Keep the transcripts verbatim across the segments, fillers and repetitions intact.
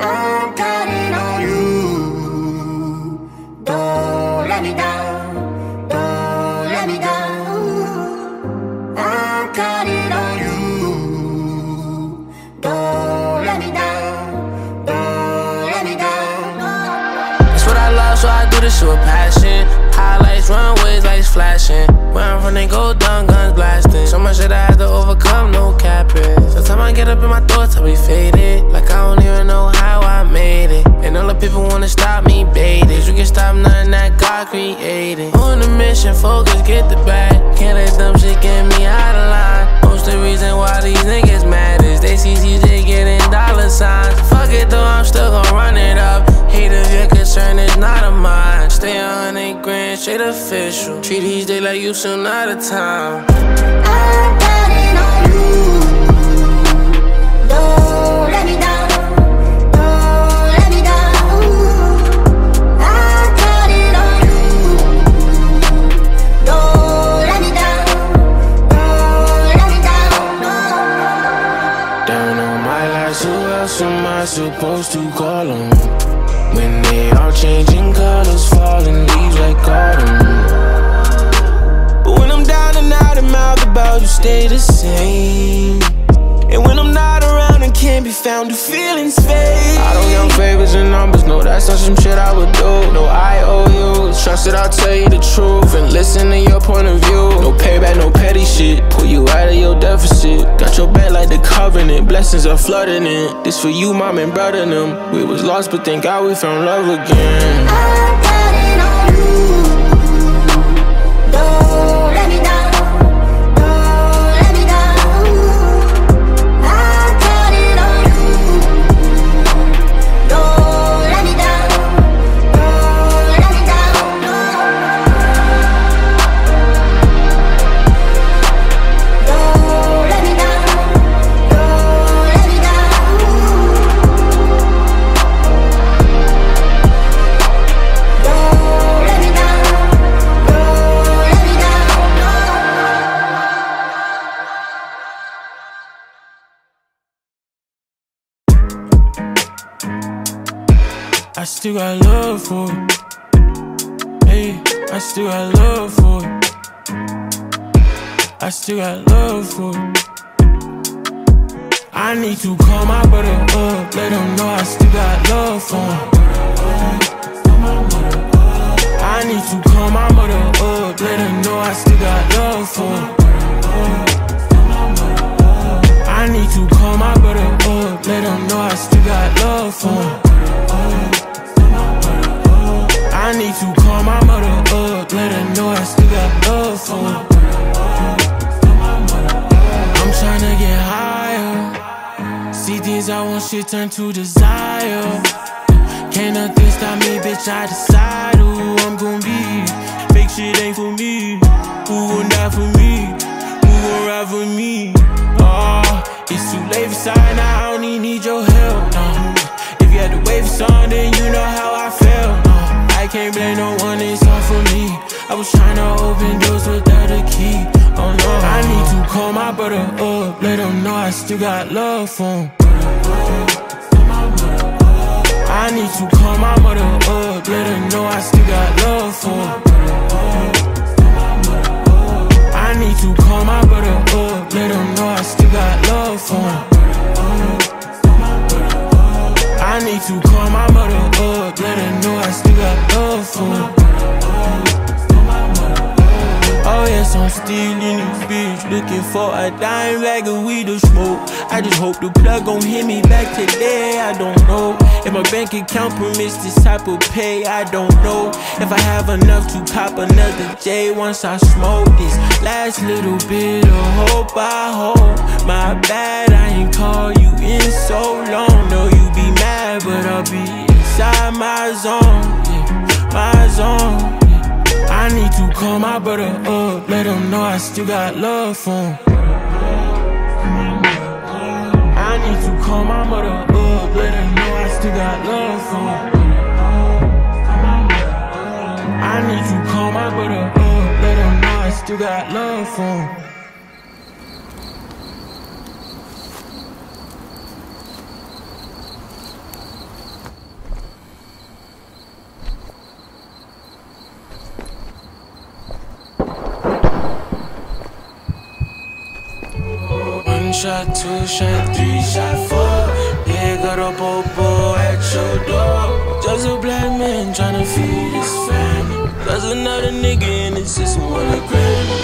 I'm counting on you. Don't let me down. Don't let me down. I'm counting on you. Don't let me down. Don't let me down. That's what I love, so I do this shit with passion. Highlights, runways, lights flashing. Where I'm from, they go down, guns blasting. So much shit I had to overcome, no capping. Sometimes I get up in my thoughts, I be faded. Like I don't even know how I made it. And all the people wanna stop me, baited. You can stop nothing that God created. On the mission, focus, get the bag. Can't let dumb shit get me out of line. Most the reason why these niggas mad is they see C J getting dollar signs. Fuck it though, I'm still gon' run it up. Hate if your concern is not a mine. Stay a hundred grand, straight official. Treat each day like you soon out of time. I'm counting on you. Don't let me down. Who am I supposed to call them? When they all changing colors, falling leaves like autumn. But when I'm down and out and mouth about, you stay the same. And when I'm not around and can't be found, the feelings fade. I don't count favors and numbers, no, that's not some shit I would do. No, I owe you, trust that I'll tell you the truth and listen to your point of view. No payback, no petty shit, pull you out of your deficit. Got your back like the covenant, blessings are flooding in. This for you, mom and brother and them. We was lost, but thank God we found love again. I'm counting on you. Don't let me down. I still got love for it. Hey, I still got love for it. I still got love for it. I need to call my brother up, let him know I still got love for him. I need to call my mother up, let her know I still got love for him. I need to call my brother up, let him know I still got love for him. I need to call my mother up, let her know I still got love for her. I'm tryna get higher. See things I want, shit turn to desire. Can't nothing stop me, bitch, I decide who I'm gon' be. Fake shit ain't for me. Who gon' die for me? Who gon' ride for me? Oh, it's too late for sign, I only need your help, no. If you had to wait for something, then you know how I felt, no. I can't blame no one, it's all for me. I was tryna open doors without a key, oh no. I need to call my brother up, let him know I still got love for him. I need to call my mother up, let her know I still got love for him. I need to call my brother up, let him know I still got love for him. I need to call my mother up, let her know I still got love for her. Oh yes, I'm still in this bitch, looking for a dime bag of weed to smoke. I just hope the plug gon' hit me back today, I don't know. If my bank account permits this type of pay, I don't know. If I have enough to pop another J once I smoke this last little bit of hope I hold. My bad, I ain't call you in so long, no you be mad, but I'll be inside my zone, yeah, my zone, yeah. I need to call my brother up, let him know I still got love for him. I need to call my mother up, let her know I still got love for him. I need to call my brother up, let him know I still got love for him. shot, two shot, three shot, four. Yeah, got a popo at your door. Just a black man tryna feed his family. There's another nigga in the system with a grammy.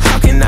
How can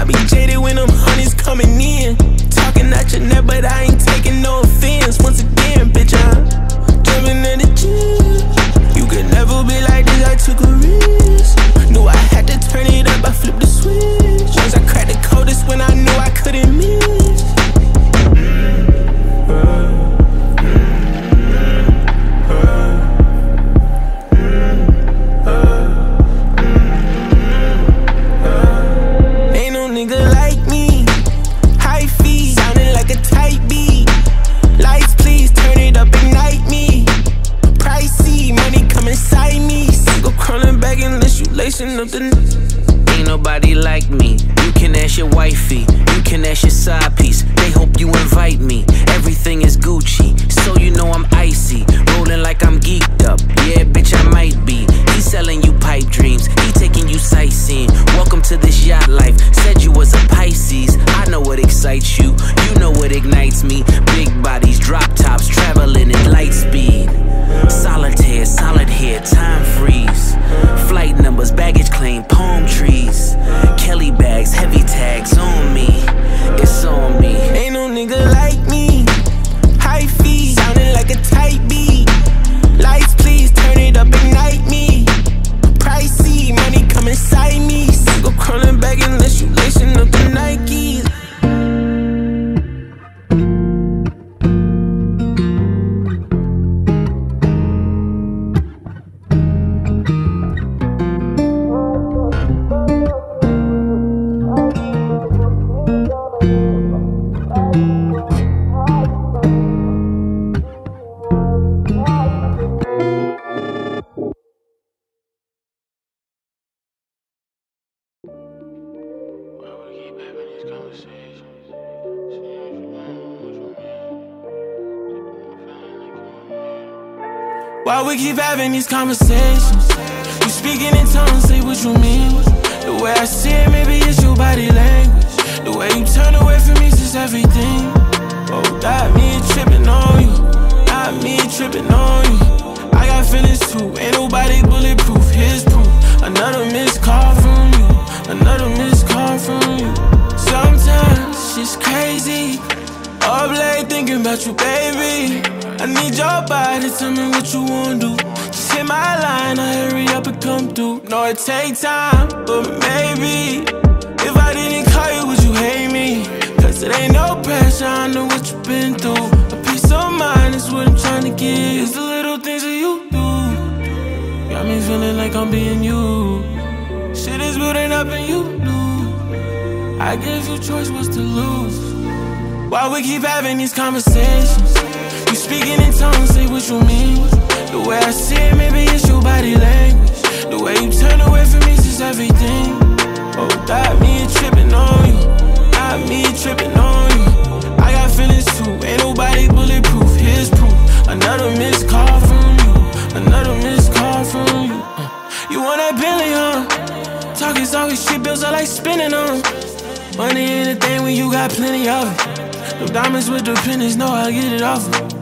mixing up the n Ain't nobody like me. You can ask your wifey, you can ask your side piece. They hope you invite me. Everything is Gucci, so you know I'm icy. Rolling like I'm geeked up, yeah, bitch, I might be. He's selling you pipe dreams, he taking you sightseeing. Welcome to this yacht life, said you was a Pisces. I know what excites you, you know what ignites me. Big bodies, drop tops, traveling at light speed. Solitaire, solid hair, time freeze. Flight numbers, baggage claim, palm trees. Kelly bags, heavy tags on me. It's on me. Ain't no nigga like me. High feet, sounding like a tight beat. Lights, please, turn it up, ignite me. Pricey, money come inside me. Go crawling back unless you lacing up the Nikes. Why we keep having these conversations? You speaking in tongues, say what you mean. The way I see it, maybe it's your body language. The way you turn away from me says everything. Oh, got me tripping on you, got me tripping on you. I got feelings too, ain't nobody bulletproof, here's proof. Another missed call from you, another missed call from you. Sometimes it's crazy, up late thinking about you, baby. I need your body, tell me what you wanna do. Just hit my line, I hurry up and come through. No, it take time, but maybe if I didn't call you, would you hate me? Cause it ain't no pressure, I know what you've been through. A peace of mind is what I'm trying to give. It's the little things that you do, got me feeling like I'm being you. Shit is building up and you knew. I gave you choice, what's to lose? Why we keep having these conversations? You speaking in tongues, say what you mean. The way I see it, maybe it's your body language. The way you turn away from me says everything. Oh, got me tripping on you, got me tripping on you. I got feelings too, ain't nobody bulletproof, here's proof. Another missed call from you, another missed call from you. uh, You want that Bentley, huh? Talk is always shit, bills are like spinning on. Money ain't a thing when you got plenty of it. No diamonds with the pennies, no, I get it off of.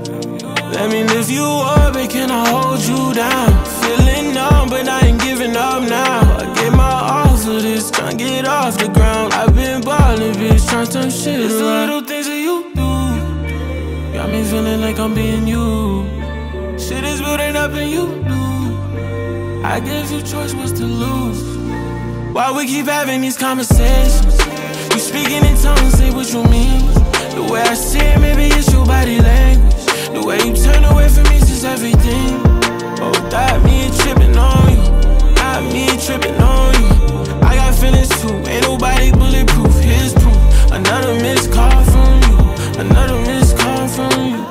Let me lift you up, and can I hold you down? Feeling numb, but I ain't giving up now. I gave my all for this, tryna get off the ground. I've been ballin', bitch, tryna turn shit around. It's the little things that you do, got me feeling like I'm being you. Shit is building up and you do, I gave you choice, what's to lose? Why we keep having these conversations? You speaking in tongues, say what you mean. The way I see it, maybe it's your body language. The way you turn away from me says everything. Oh, got me tripping on you, got me tripping on you. I got feelings too, ain't nobody bulletproof, here's proof. Another missed call from you, another missed call from you.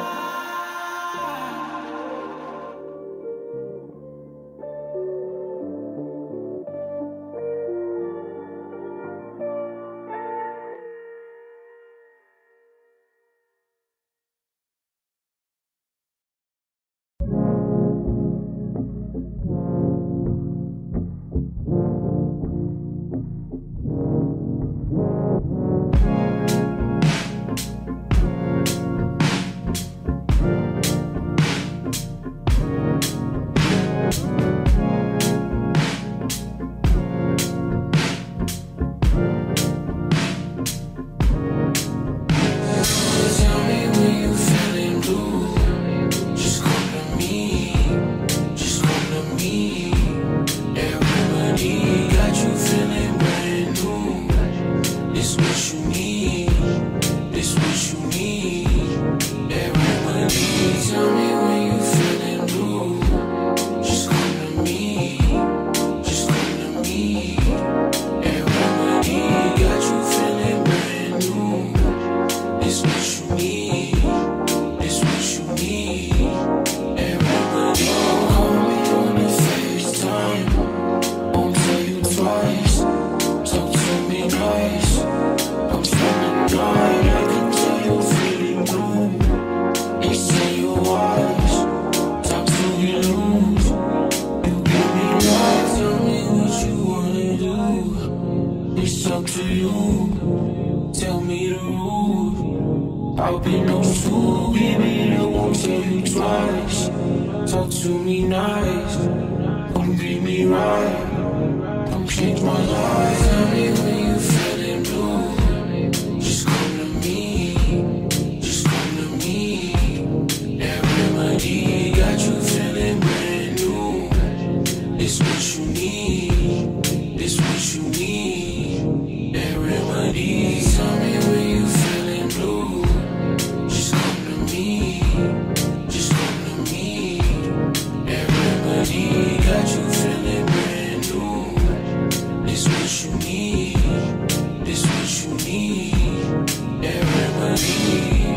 to you. Tell me the rules. I'll be no fool, baby, I won't tell you twice. Talk to me nice, don't beat me right. Don't change my life. Tell me when you feeling blue. Just come to me, just come to me. That remedy got you feeling brand new. It's what you need, it's what you need. That remedy. Tell me when you feeling blue. Just come to me, just come to me. That remedy got you feeling brand new. It's what you need, it's what you need. That remedy.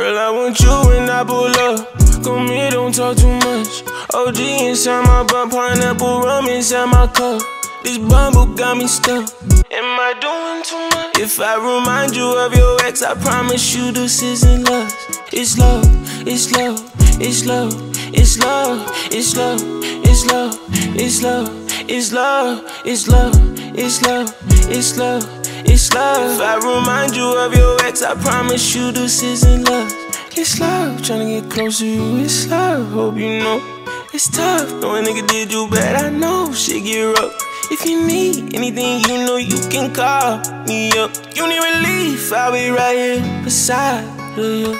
Girl, I want you when I pull up. Come here, don't talk too much. O G inside my bun, pineapple rum inside my cup. This bumble got me stuck. Am I doing too much? If I remind you of your ex, I promise you this isn't lust. It's love, it's love, it's love, it's love, it's love, it's love, it's love, it's love, it's love, it's love, it's love. It's love. If I remind you of your ex, I promise you this isn't love. It's love, tryna get close to you. It's love, hope you know. It's tough, know a nigga did you bad. I know, shit get rough. If you need anything, you know you can call me up. You need relief, I'll be right here beside you.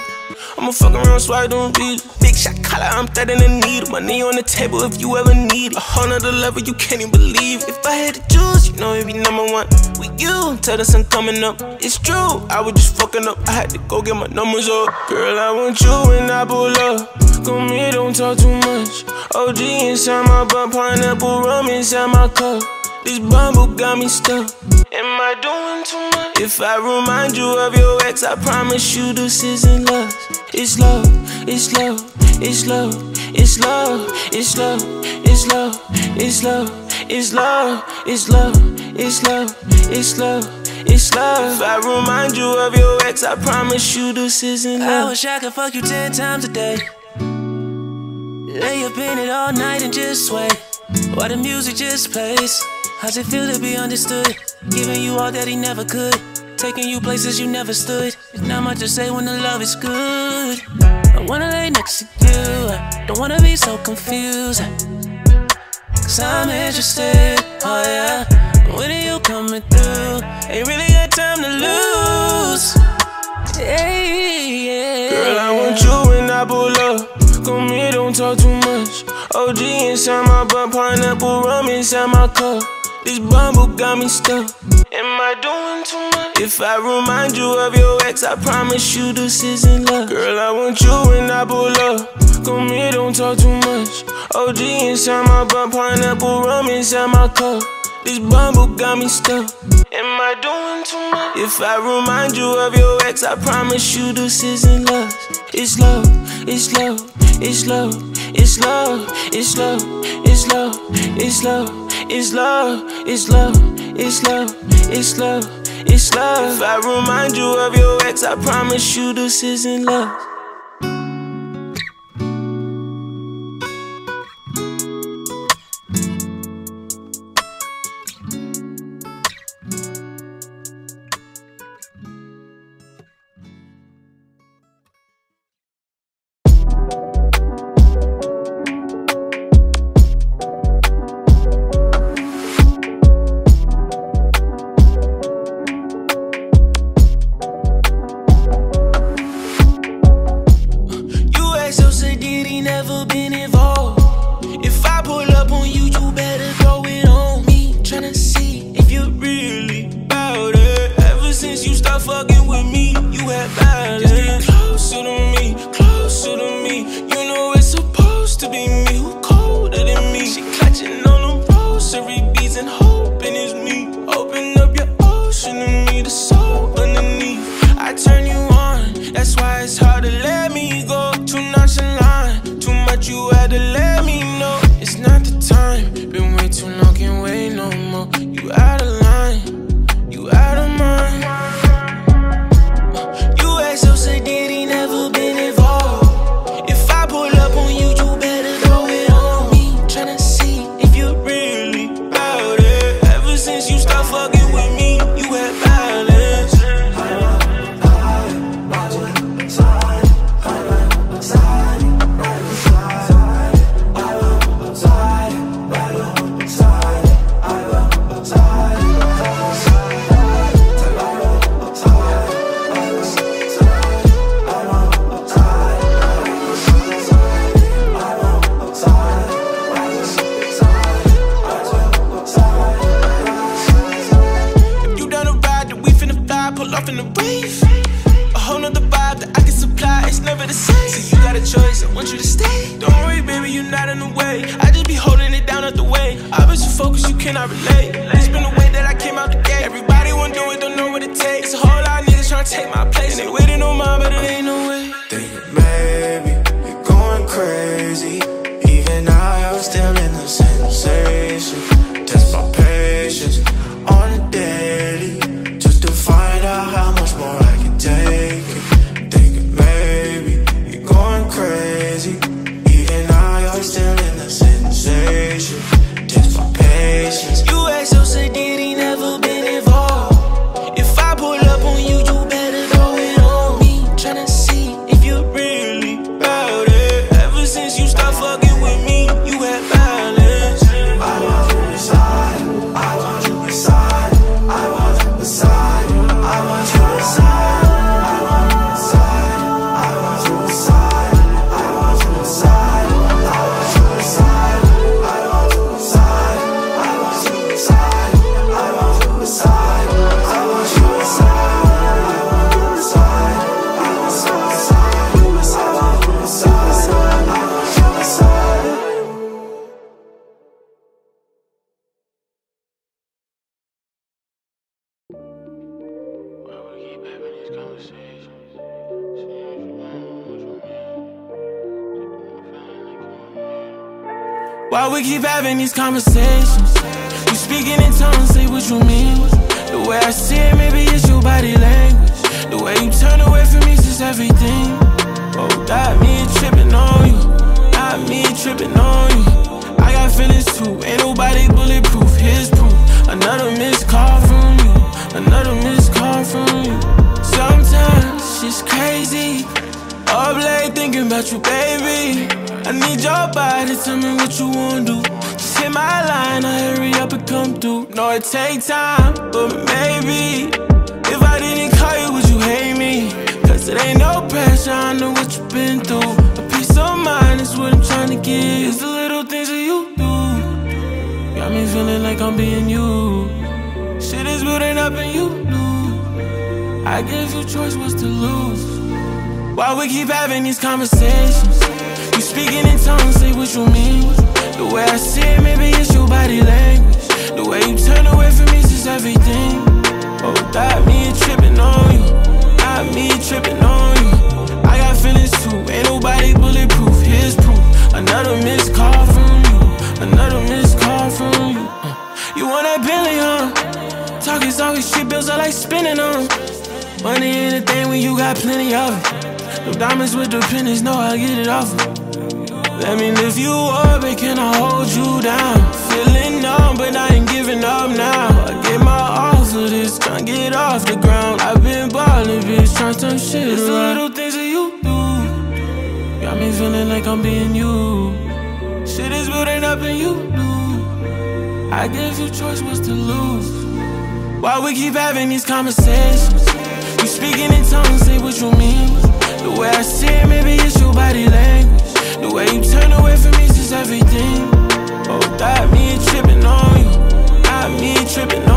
I'ma fuck around, so I don't beat. Big shot collar, I'm threading a needle. My knee on the table if you ever need. A whole nother level you can't even believe. If I had to choose, you know it'd be number one with you. Tell the sun coming up. It's true, I was just fucking up. I had to go get my numbers up. Girl, I want you when I pull up. Come here, don't talk too much. O G inside my bun, pineapple rum inside my cup. This bumble got me stuck. Am I doing too much? If I remind you of your ex, I promise you this isn't love. It's love, it's love, it's love, it's love, it's love, it's love, it's love, it's love, it's love, it's love, it's love, it's love. If I remind you of your ex, I promise you this isn't love. I wish I could fuck you ten times a day. Lay up in it all night and just sway while the music just plays. How's it feel to be understood? Giving you all that he never could, taking you places you never stood. There's not much to say when the love is good. I wanna lay next to you, I don't wanna be so confused, cause I'm interested, oh yeah. When are you coming through? Ain't really got time to lose, hey, yeah. Girl, I want you when I pull up. Come here, don't talk too much. O G inside my bun, pineapple rum inside my cup. This bumble got me stuck. Am I doing too much? If I remind you of your ex, I promise you this isn't love. Girl, I want you when I pull up. Come here, don't talk too much. O G inside my bun, pineapple rum inside my cup. This bumble got me stuck. Am I doing too much? If I remind you of your ex, I promise you this isn't love. It's love, it's love, it's love, it's love, it's love, it's love, it's love. It's love, it's love, it's love, it's love, it's love. If I remind you of your ex, I promise you this isn't love. you at violence. Just get closer to me, closer to me. You know it's supposed to be me. Who colder than me? She clutching on the rosary beads and hoping it's me. Open up your ocean to me, the soul underneath. I turn you on, that's why it's hard to let me go. Too nonchalant, too much you had to let me know. It's not the time, been way too long, can't wait no more. You out of line, you out of mind. I relate. It's been the way that I came out the gate. Everybody wanna do it, don't know what it takes. It's a whole lot of niggas tryna take my place, and they waiting on mine, but it ain't no way. Think maybe you're going crazy. Even I, I'm still in the sensation. Test my patience on a daily, just to find out how much more I can take it. Think maybe you're going crazy. Even I, I'm still in the sensation. Test my patience. You act so sick, did he never been involved? If I pull up on you, you better throw it on me. Tryna see if you're really about it. Ever since you stopped fucking with me, you had violence. I want you inside, I want you inside, I want you inside, I want you inside. Why we keep having these conversations? You speaking in tongues, say what you mean. The way I see it, maybe it's your body language. The way you turn away from me says everything. Oh, got me tripping on you, got me tripping on you. I got feelings too, ain't nobody bulletproof, here's proof. Another missed call from you, another missed call from you. Sometimes it's crazy, up late thinking about you, baby. I need your body, tell me what you wanna do. Just hit my line, I hurry up and come through. No, it take time, but maybe if I didn't call you, would you hate me? Cause it ain't no pressure, I know what you've been through. A peace of mind is what I'm trying to get. It's the little things that you do, got me feeling like I'm being you. Shit is building up and you knew. I gave you choice, what's to lose? Why we keep having these conversations? Speaking in tongues, say what you mean. The way I see it, maybe it's your body language. The way you turn away from me says everything. Oh, got me tripping on you, got me tripping on you. I got feelings too, ain't nobody bulletproof, here's proof. Another missed call from you, another missed call from you. uh, You want that Bentley, huh? Talk is always cheap, bills I like spinning on. Money ain't a thing when you got plenty of it. No diamonds with the pennies, no, I'll get it off of. Let me lift you up, and can I hold you down? Feeling numb, but I ain't giving up now. I get my all for this, tryna get off the ground. I've been ballin', bitch, tryna turn shit around. It's the little things that you do, got me feeling like I'm being you. Shit is building up and you knew. I gave you choice, what's to lose? Why we keep having these conversations? You speaking in tongues, say what you mean. The way I see it, maybe it's your body language. The way you turn away from me says everything. Oh, got me tripping on you, got me tripping on you.